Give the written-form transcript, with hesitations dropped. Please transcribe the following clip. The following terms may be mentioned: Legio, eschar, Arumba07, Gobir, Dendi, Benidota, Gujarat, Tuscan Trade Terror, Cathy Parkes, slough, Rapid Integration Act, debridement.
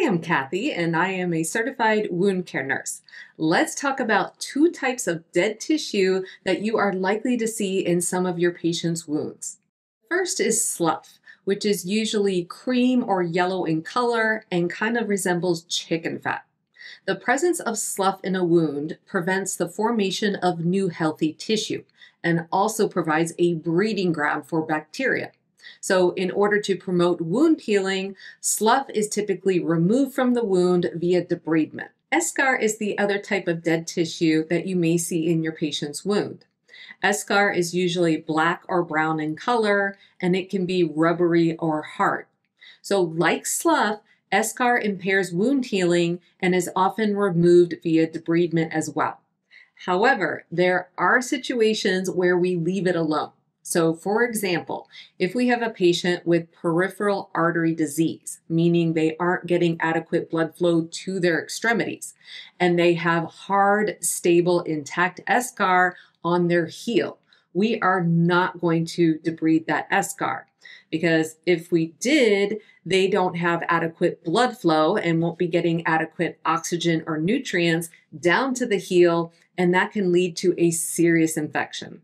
I am Cathy, and I am a certified wound care nurse. Let's talk about two types of dead tissue that you are likely to see in some of your patients' wounds. First is slough, which is usually cream or yellow in color and kind of resembles chicken fat. The presence of slough in a wound prevents the formation of new healthy tissue and also provides a breeding ground for bacteria. So in order to promote wound healing, slough is typically removed from the wound via debridement. eschar is the other type of dead tissue that you may see in your patient's wound. eschar is usually black or brown in color, and it can be rubbery or hard. So like slough, eschar impairs wound healing and is often removed via debridement as well. However, there are situations where we leave it alone. So for example, if we have a patient with peripheral artery disease, meaning they aren't getting adequate blood flow to their extremities, and they have hard, stable, intact eschar on their heel, we are not going to debride that eschar, because if we did, they don't have adequate blood flow and won't be getting adequate oxygen or nutrients down to the heel, and that can lead to a serious infection.